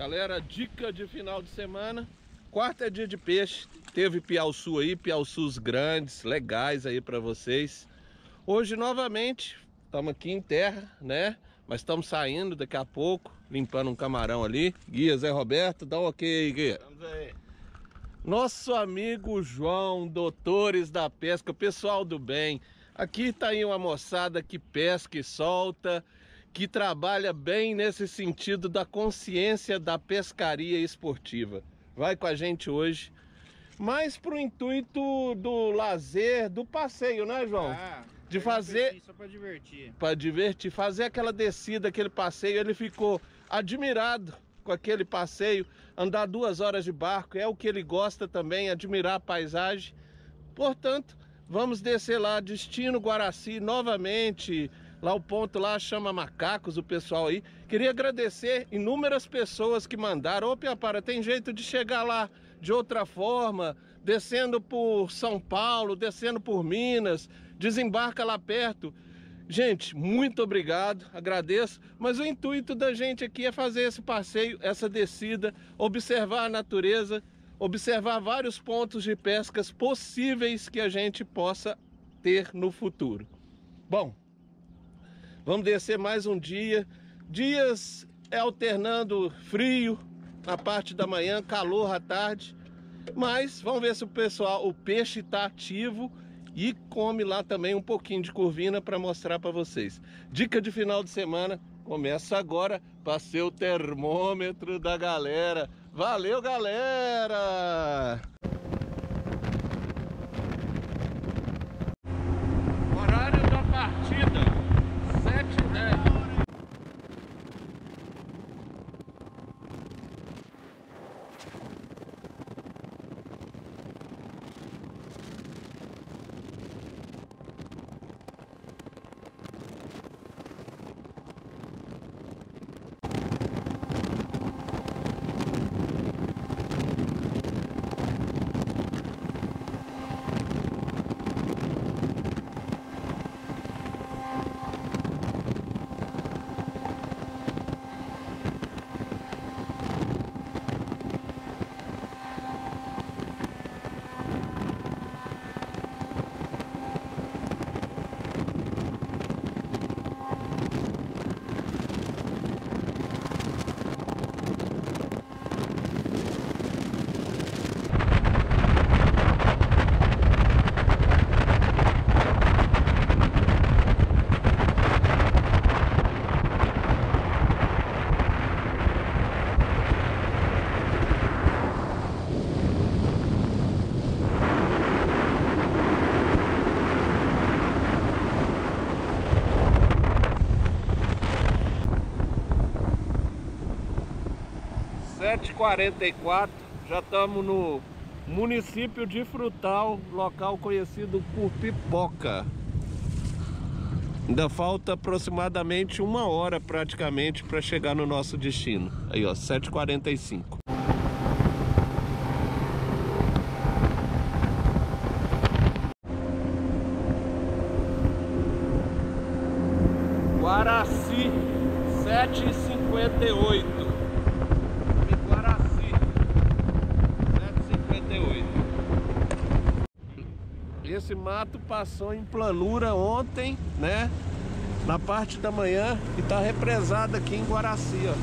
Galera, dica de final de semana. Quarta é dia de peixe. Teve Piauçu aí, Piauçus grandes, legais aí pra vocês. Hoje, novamente, estamos aqui em terra, né? Mas estamos saindo daqui a pouco, limpando um camarão ali. Guia, Zé Roberto, dá um ok aí, guia. Estamos aí. Nosso amigo João, doutores da pesca, pessoal do bem. Aqui tá aí uma moçada que pesca e solta, que trabalha bem nesse sentido da consciência da pescaria esportiva. Vai com a gente hoje, mas pro intuito do lazer, do passeio, né, João? Ah, de fazer só para divertir. Para divertir, fazer aquela descida, aquele passeio. Ele ficou admirado com aquele passeio, andar 2 horas de barco, é o que ele gosta também, admirar a paisagem. Portanto, vamos descer lá, destino Guaraci, novamente. Lá o ponto lá chama Macacos, o pessoal aí. Queria agradecer inúmeras pessoas que mandaram. Ô Piapara, tem jeito de chegar lá de outra forma, descendo por São Paulo, descendo por Minas, desembarca lá perto. Gente, muito obrigado, agradeço. Mas o intuito da gente aqui é fazer esse passeio, essa descida, observar a natureza, observar vários pontos de pescas possíveis que a gente possa ter no futuro. Bom, vamos descer mais um dia. Dias alternando frio na parte da manhã, calor à tarde. Mas vamos ver se o pessoal, o peixe está ativo e come lá também um pouquinho de corvina para mostrar para vocês. Dica de final de semana começa agora. Passei o termômetro da galera. Valeu, galera! Horário da partida, 7h10. Já estamos no município de Frutal, local conhecido por pipoca. Ainda falta aproximadamente 1 hora praticamente para chegar no nosso destino. Aí ó, 7h45. Guaraci, 7h58. Esse mato passou em Planura ontem, né? Na parte da manhã, e tá represado aqui em Guaraci, ó.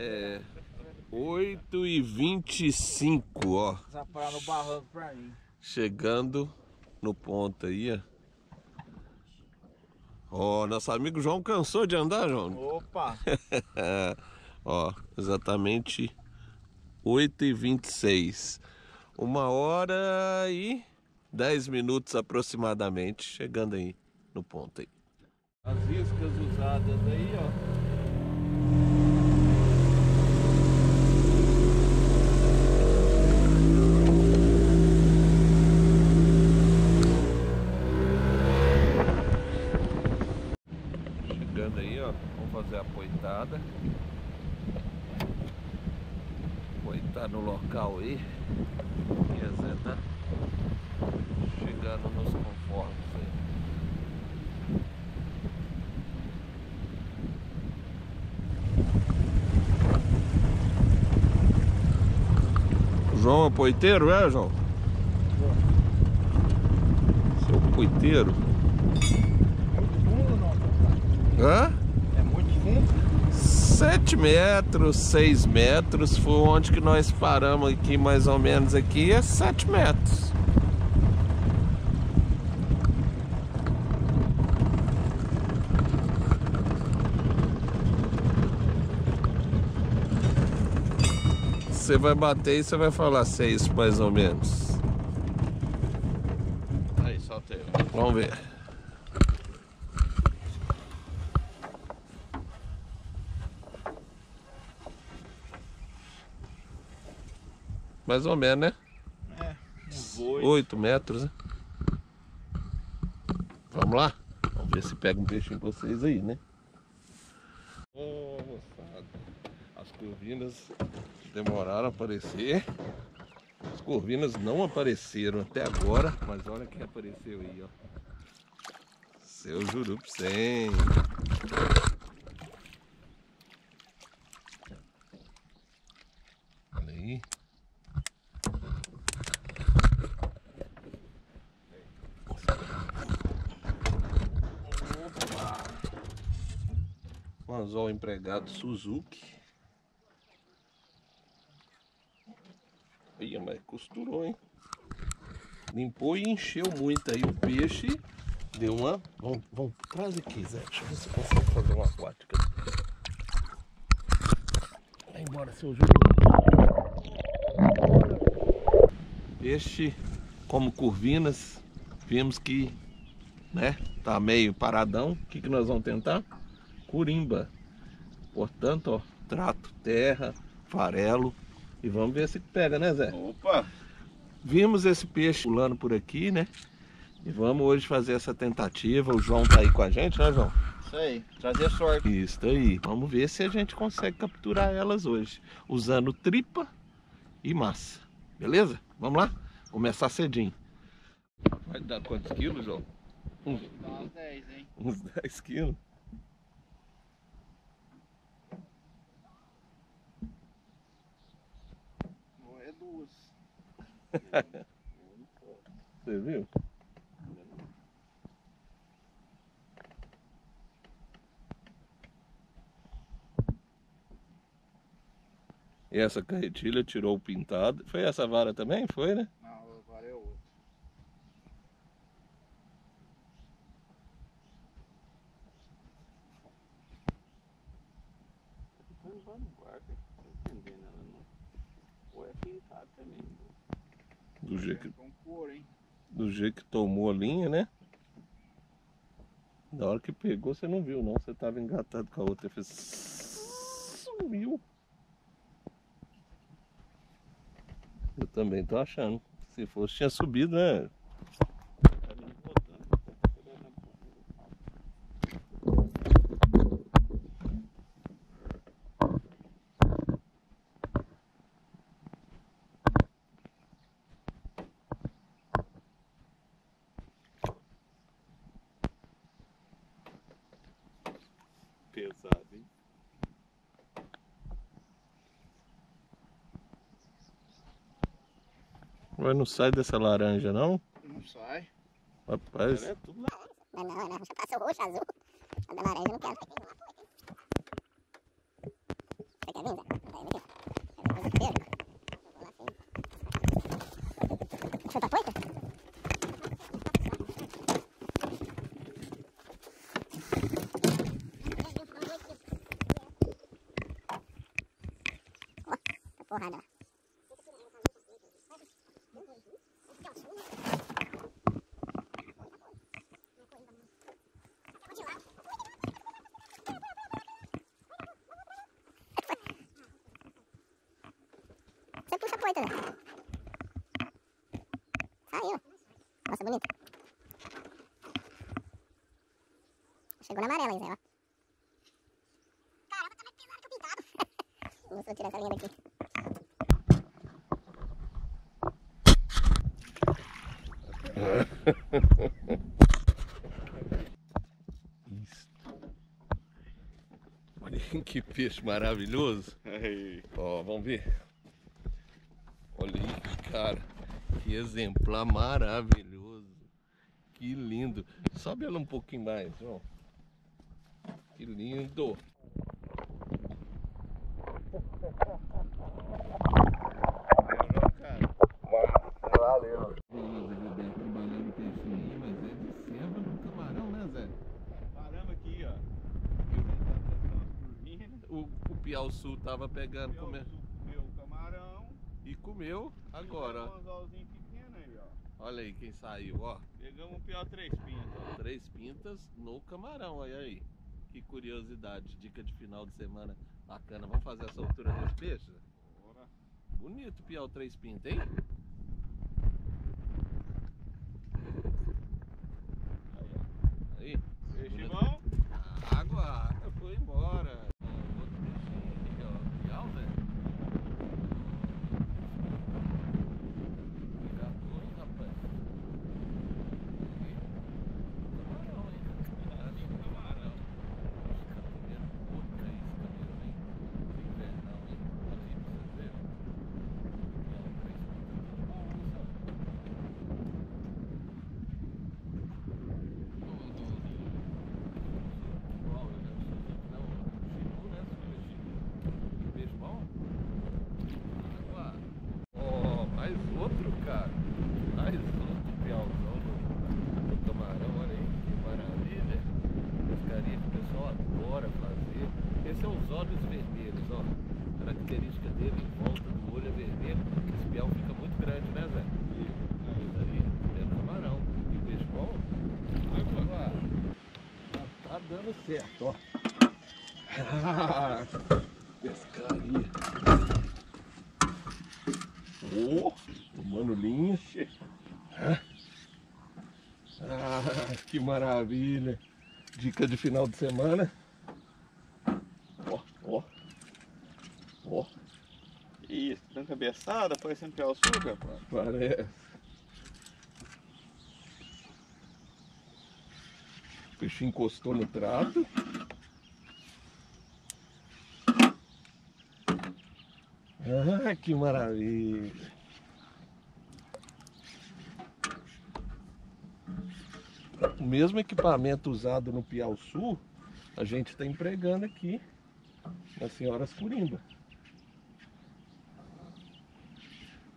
É, 8h25, ó. Essa parada no barranco pra mim. Chegando no ponto aí, ó. Ó, nosso amigo João cansou de andar, João. Opa! Ó, exatamente 8h26. 1h e 10 minutos aproximadamente, chegando aí no ponto aí. As iscas usadas aí, ó. Aí, ó, vamos fazer a poitada. Poitar no local aí. E a Zé tá chegando nos conformes aí. João é poiteiro, é, João? Seu poiteiro. Hã? É muito fundo. 7 metros, 6 metros. Foi onde que nós paramos aqui, mais ou menos aqui. É 7 metros. Você vai bater e você vai falar se é isso, mais ou menos. Aí, solta aí. Vamos ver. Mais ou menos, né? É, uns 8 metros, né? Vamos lá? Vamos ver se pega um peixinho pra vocês aí, né? Ô, moçada, as corvinas demoraram a aparecer. As corvinas não apareceram até agora, mas olha quem apareceu aí, ó. Seu jurupicém. Olha aí. Um anzol empregado Suzuki. Ia, mas costurou, hein? Limpou e encheu muito aí o peixe. Deu uma... Vamos, traz aqui, Zé. Deixa eu ver se eu consigo fazer uma aquática. Vai embora, seu Júlio. Peixe, como corvinas, vimos que, né, tá meio paradão. O que nós vamos tentar? Curimba, portanto, ó, trato, terra, farelo, e vamos ver se pega, né, Zé? Opa! Vimos esse peixe pulando por aqui, né? E vamos hoje fazer essa tentativa. O João tá aí com a gente, né, João? Isso aí, trazer sorte. Isso aí, vamos ver se a gente consegue capturar elas hoje, usando tripa e massa, beleza? Vamos lá? Começar cedinho. Vai dar quantos quilos, João? Uns 10, hein? Uns 10 quilos? Você viu? E essa carretilha tirou o pintado. Foi essa vara também? Foi, né? Não, a vara é outra. Não vai no barco, não tem nada não. Ou é pintado também. Do jeito que tomou a linha, né? Na hora que pegou, você não viu, não. Você tava engatado com a outra. Fez... Sumiu. Eu também tô achando. Se fosse, tinha subido, né? Pesado, hein? Mas não sai dessa laranja, não? Não sai. Rapaz. É tudo laranja. Não. Já passou roxo, azul. A da laranja não quero. Você quer vir, Zé? Quer chutar a poita? porrada lá. Você puxa a poeta, né? Saiu. Nossa, bonita. Chegou na amarela, Zé, ó. Caramba, tá mais pesado que o pintado. Vou tirar essa linha daqui. Olha que peixe maravilhoso. Ó, vamos ver. Olha aí, cara. Que exemplar maravilhoso. Que lindo. Sobe ela um pouquinho mais, ó. Que lindo. Valeu. O Zé Roberto trabalhando o peixinho, mas é de ceba no camarão, né, Zé? Paramos aqui, ó. Eu não tava pescando as curvinhas. O Piauçu tava pegando, comendo. Comeu o camarão. E comeu agora. Um anzolzinho pequeno aí, ó. Olha aí quem saiu, ó. Pegamos o pior 3 pintas. 3 pintas no camarão, olha aí. Que curiosidade. Dica de final de semana bacana. Vamos fazer a soltura dos peixes? Bora. Bonito o piau 3 pintas, hein? Irmão? A água foi embora. Outro peixinho aqui, ó. Piau, velho. Pegador, hein, rapaz? Camarão, hein? Camarão. Fica comendo outra aí, esse cabelo, hein? Invernal, hein? Aqui pra vocês verem. Piau, 3 pintas. Dando certo, ó. Pescaria. Oh, tomando linche. Ah, que maravilha. Dica de final de semana. Ó, ó. Ó. Isso, dando cabeçada, parecendo Piauçu, rapaz. Parece. O peixe encostou no trato. Ah, que maravilha! O mesmo equipamento usado no Piauçu, a gente está empregando aqui nas senhoras Curimba.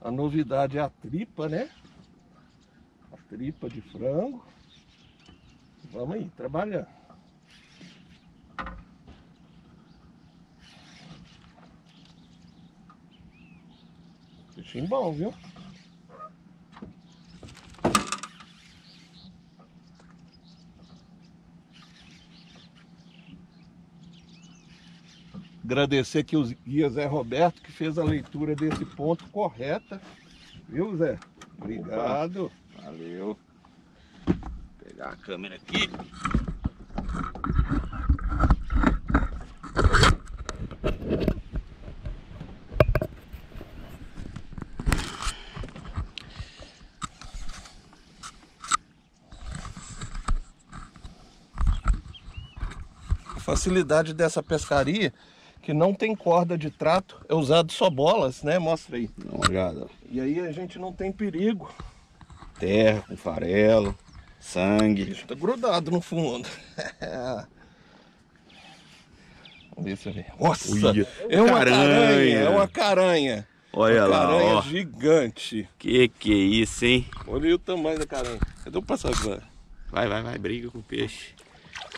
A novidade é a tripa, né? A tripa de frango. Vamos aí, trabalhando. Peixinho bom, viu? Agradecer aqui os guias Zé Roberto, que fez a leitura desse ponto correta. Viu, Zé? Obrigado. Opa, valeu. A câmera aqui. A facilidade dessa pescaria, que não tem corda de trato, é usado só bolas, né? Mostra aí. Dá uma olhada. E aí a gente não tem perigo. Terra com farelo. Sangue. O bicho tá grudado no fundo. Vamos ver se eu ver. Nossa! Uia, é uma caranha! É uma caranha! Olha lá! Uma caranha gigante! Que é isso, hein? Olha o tamanho da caranha. Cadê o passageiro? Vai, briga com o peixe.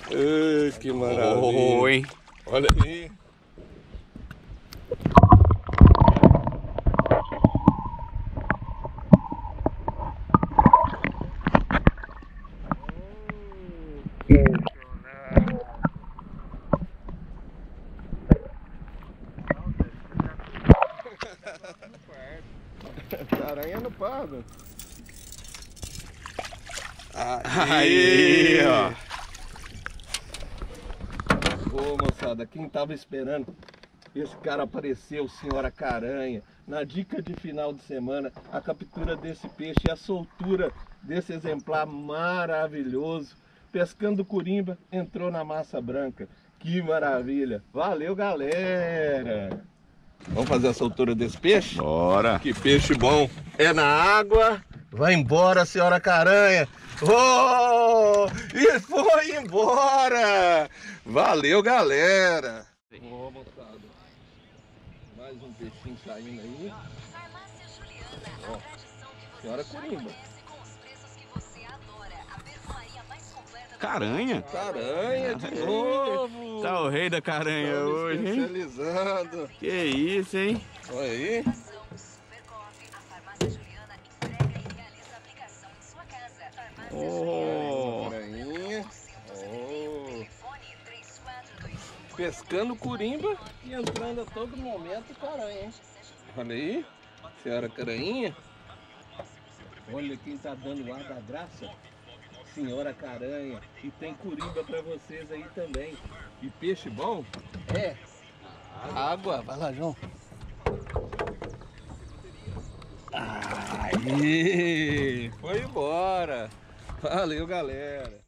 Ai, que maravilha! Oh, hein? Olha aí! Aranha no pardo. Aí, ó. Ô, moçada, quem tava esperando esse cara apareceu, senhora Caranha, na dica de final de semana, a captura desse peixe e a soltura desse exemplar maravilhoso. Pescando curimba, entrou na massa branca. Que maravilha! Valeu, galera! Vamos fazer a soltura desse peixe? Bora! Que peixe bom! É na água, vai embora, senhora Caranha! Oh! E foi embora! Valeu, galera! Ô, moçada! Mais um peixinho saindo aí. Ó, senhora curimba. Caranha? Caranha de novo! Tá o rei da caranha hoje, hein? Especializando! Que isso, hein? Olha aí! Oh! Oh! Pescando curimba e entrando a todo momento caranha, hein? Olha aí! Senhora Caranha! Olha quem tá dando o ar da graça! Senhora Caranha, e tem curimba pra vocês aí também. E peixe bom? É. Água, vai lá, João. Aê! Foi embora. Valeu, galera.